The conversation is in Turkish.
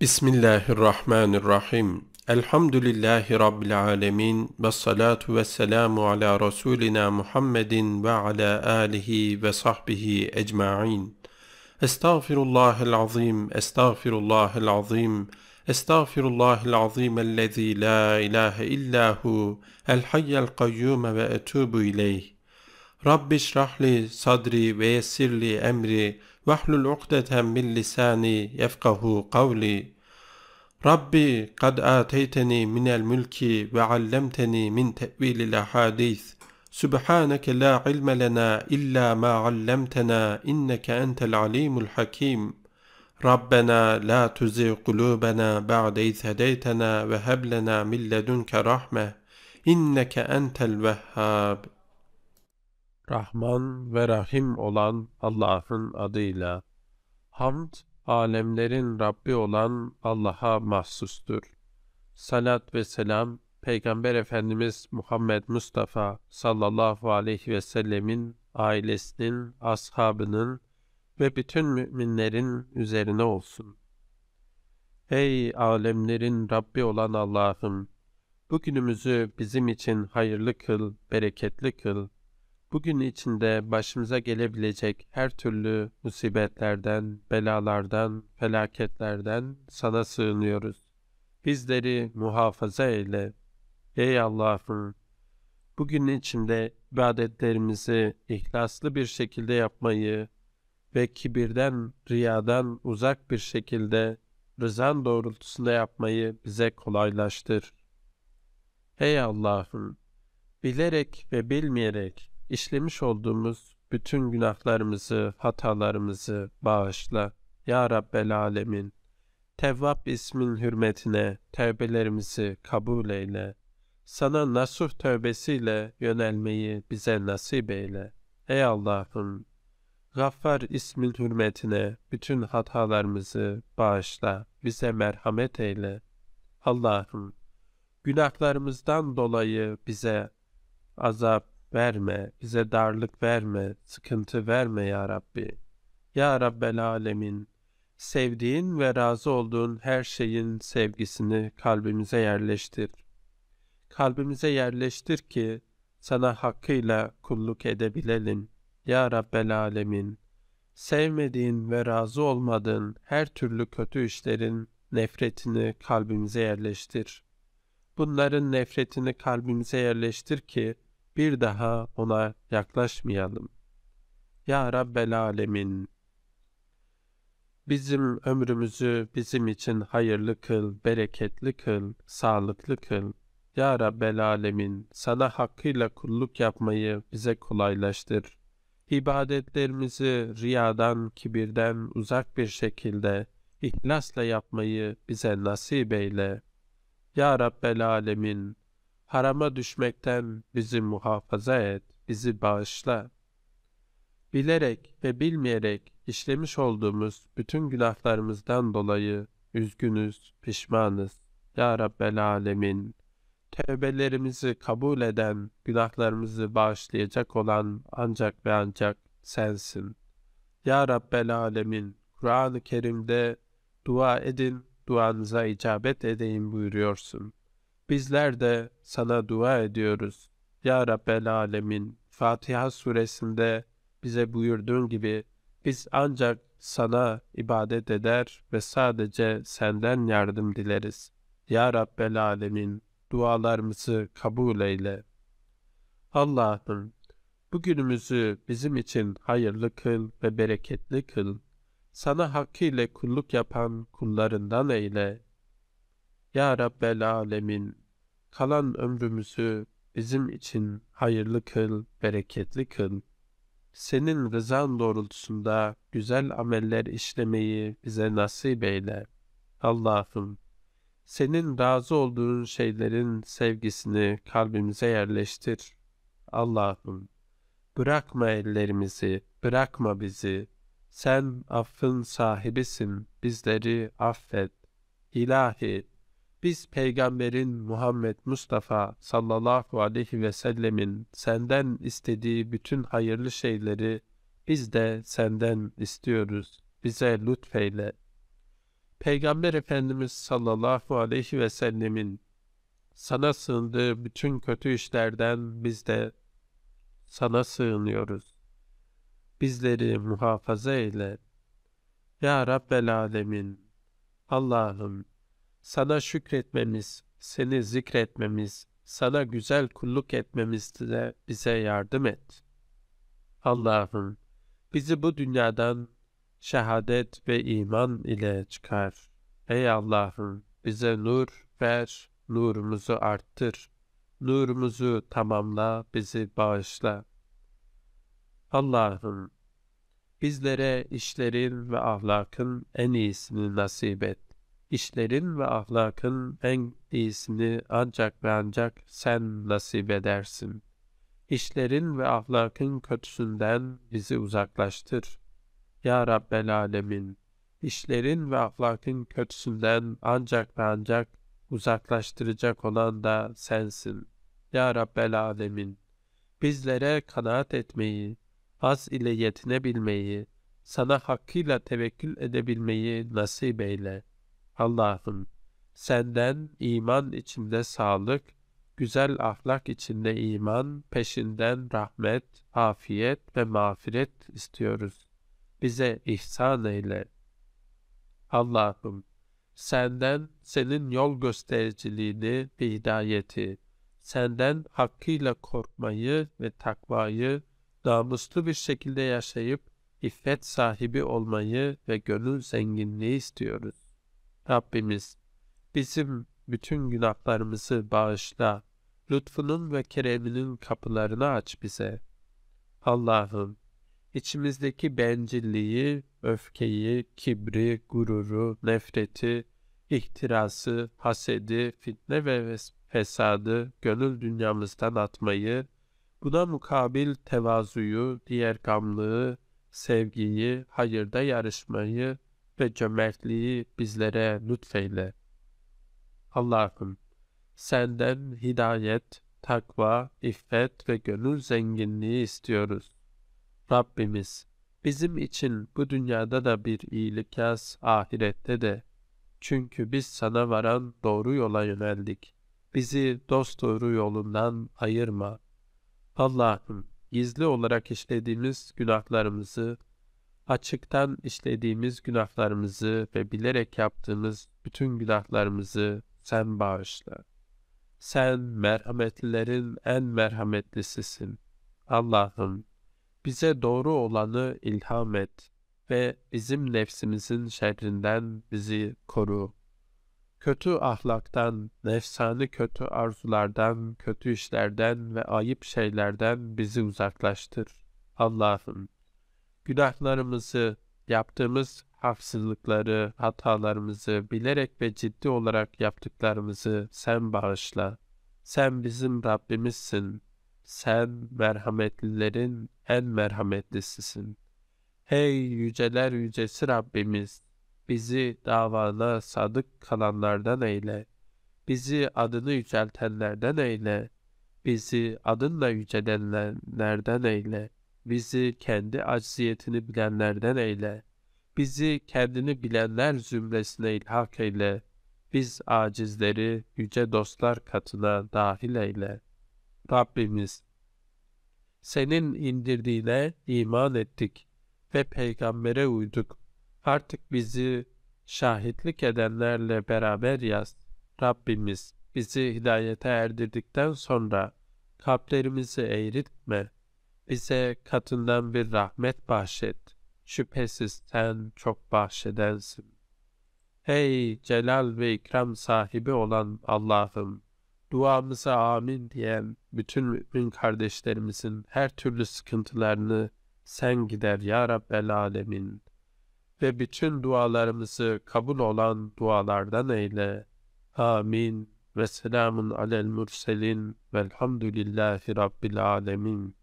Bismillahirrahmanirrahim. Elhamdülillahi Rabbil alemin. Ve salatu ve selamu ala Resulina Muhammedin ve ala alihi ve sahbihi ecma'in. Estağfirullahel-azim, estağfirullahel-azim, estağfirullahel-azim ellezî la ilahe illahu el-hayyel-kayyume ve etûbu ileyh. Rabbi şrahli sadri ve yessirli emri vahlul ukdeten min lisani yefkahu kavli. Rabbi kad ateyteni minel mülki ve allemteni min tevilil ahadis. Sübhaneke la ilme lena illa ma allemtena inneke entel alimul hakim. Rabbena la tuzi kulubena ba'de iz hedeytena ve heblena min ledunke rahme inneke entel vehhab. Rahman ve Rahim olan Allah'ın adıyla. Hamd, alemlerin Rabbi olan Allah'a mahsustur. Salat ve selam, Peygamber Efendimiz Muhammed Mustafa sallallahu aleyhi ve sellemin ailesinin, ashabının ve bütün müminlerin üzerine olsun. Ey alemlerin Rabbi olan Allah'ım! Bugünümüzü bizim için hayırlı kıl, bereketli kıl. Bugün içinde başımıza gelebilecek her türlü musibetlerden, belalardan, felaketlerden sana sığınıyoruz. Bizleri muhafaza eyle. Ey Allah'ım! Bugün içinde ibadetlerimizi ihlaslı bir şekilde yapmayı ve kibirden, riyadan uzak bir şekilde rızan doğrultusunda yapmayı bize kolaylaştır. Ey Allah'ım! Bilerek ve bilmeyerek İşlemiş olduğumuz bütün günahlarımızı, hatalarımızı bağışla. Ya Rabbel Alemin, Tevvab ismin hürmetine tövbelerimizi kabul eyle. Sana nasuh tövbesiyle yönelmeyi bize nasip eyle. Ey Allah'ım, Gaffar ismin hürmetine bütün hatalarımızı bağışla. Bize merhamet eyle. Allah'ım, günahlarımızdan dolayı bize azap verme, bize darlık verme, sıkıntı verme ya Rabbi. Ya Rabbel Alemin, sevdiğin ve razı olduğun her şeyin sevgisini kalbimize yerleştir. Kalbimize yerleştir ki sana hakkıyla kulluk edebilelim. Ya Rabbel Alemin, sevmediğin ve razı olmadığın her türlü kötü işlerin nefretini kalbimize yerleştir. Bunların nefretini kalbimize yerleştir ki bir daha ona yaklaşmayalım. Ya Rabbel Alemin, bizim ömrümüzü bizim için hayırlı kıl, bereketli kıl, sağlıklı kıl. Ya Rabbel Alemin, sana hakkıyla kulluk yapmayı bize kolaylaştır. İbadetlerimizi riyadan, kibirden uzak bir şekilde ihlasla yapmayı bize nasip eyle. Ya Rabbel Alemin, harama düşmekten bizi muhafaza et, bizi bağışla. Bilerek ve bilmeyerek işlemiş olduğumuz bütün günahlarımızdan dolayı üzgünüz, pişmanız. Ya Rabbel Alemin, tövbelerimizi kabul eden, günahlarımızı bağışlayacak olan ancak ve ancak sensin. Ya Rabbel Alemin, Kur'an-ı Kerim'de dua edin, duanıza icabet edeyim buyuruyorsun. Bizler de sana dua ediyoruz. Ya Rabbel Alemin, Fatiha suresinde bize buyurduğun gibi biz ancak sana ibadet eder ve sadece senden yardım dileriz. Ya Rabbel Alemin, dualarımızı kabul eyle. Allah'ım, bugünümüzü bizim için hayırlı kıl ve bereketli kıl. Sana hakkıyla kulluk yapan kullarından eyle. Ya Rabbel Alemin, kalan ömrümüzü bizim için hayırlı kıl, bereketli kıl. Senin rızan doğrultusunda güzel ameller işlemeyi bize nasip eyle. Allah'ım, senin razı olduğun şeylerin sevgisini kalbimize yerleştir. Allah'ım, bırakma ellerimizi, bırakma bizi. Sen affın sahibisin, bizleri affet. İlahi, biz Peygamberin Muhammed Mustafa sallallahu aleyhi ve sellemin senden istediği bütün hayırlı şeyleri biz de senden istiyoruz. Bize lütfeyle. Peygamber Efendimiz sallallahu aleyhi ve sellemin sana sığındığı bütün kötü işlerden biz de sana sığınıyoruz. Bizleri muhafaza eyle. Ya Rabbel Alemin, Allah'ım sana şükretmemiz, seni zikretmemiz, sana güzel kulluk etmemizde bize yardım et. Allah'ım bizi bu dünyadan şehadet ve iman ile çıkar. Ey Allah'ım bize nur ver, nurumuzu arttır, nurumuzu tamamla, bizi bağışla. Allah'ım bizlere işlerin ve ahlakın en iyisini nasip et. İşlerin ve ahlakın en iyisini ancak ve ancak sen nasip edersin. İşlerin ve ahlakın kötüsünden bizi uzaklaştır. Ya Rabbel Alemin, işlerin ve ahlakın kötüsünden ancak ve ancak uzaklaştıracak olan da sensin. Ya Rabbel Alemin, bizlere kanaat etmeyi, az ile yetinebilmeyi, sana hakkıyla tevekkül edebilmeyi nasip eyle. Allah'ım senden iman içinde sağlık, güzel ahlak içinde iman, peşinden rahmet, afiyet ve mağfiret istiyoruz. Bize ihsan eyle. Allah'ım senden senin yol göstericiliğini ve hidayeti, senden hakkıyla korkmayı ve takvayı, namuslu bir şekilde yaşayıp iffet sahibi olmayı ve gönül zenginliği istiyoruz. Rabbimiz bizim bütün günahlarımızı bağışla, lütfunun ve kereminin kapılarını aç bize. Allah'ım içimizdeki bencilliği, öfkeyi, kibri, gururu, nefreti, ihtirası, hasedi, fitne ve fesadı gönül dünyamızdan atmayı, buna mukabil tevazuyu, diğer gamlığı, sevgiyi, hayırda yarışmayı ve cömertliği bizlere lütfeyle. Allah'ım senden hidayet, takva, iffet ve gönül zenginliği istiyoruz. Rabbimiz bizim için bu dünyada da bir iyilik yaz, ahirette de. Çünkü biz sana varan doğru yola yöneldik. Bizi dosdoğru yolundan ayırma. Allah'ım gizli olarak işlediğimiz günahlarımızı, açıktan işlediğimiz günahlarımızı ve bilerek yaptığımız bütün günahlarımızı sen bağışla. Sen merhametlilerin en merhametlisisin. Allah'ım bize doğru olanı ilham et ve bizim nefsimizin şerrinden bizi koru. Kötü ahlaktan, nefsani kötü arzulardan, kötü işlerden ve ayıp şeylerden bizi uzaklaştır. Allah'ım günahlarımızı, yaptığımız haksızlıkları, hatalarımızı, bilerek ve ciddi olarak yaptıklarımızı sen bağışla. Sen bizim Rabbimizsin. Sen merhametlilerin en merhametlisisin. Hey yüceler yücesi Rabbimiz, bizi davana sadık kalanlardan eyle. Bizi adını yüceltenlerden eyle. Bizi adınla yücelenlerden eyle. Bizi kendi acziyetini bilenlerden eyle. Bizi kendini bilenler zümresine ilhak eyle. Biz acizleri yüce dostlar katına dahil eyle. Rabbimiz senin indirdiğine iman ettik ve peygambere uyduk. Artık bizi şahitlik edenlerle beraber yaz. Rabbimiz bizi hidayete erdirdikten sonra kalplerimizi eğritme. Bize katından bir rahmet bahşet. Şüphesiz sen çok bahşedensin. Ey celal ve ikram sahibi olan Allah'ım, duamıza amin diyen bütün mümin kardeşlerimizin her türlü sıkıntılarını sen gider ya Rabbel Alemin. Ve bütün dualarımızı kabul olan dualardan eyle. Amin. Ve selamun alel murselin velhamdülillahi Rabbil Alemin.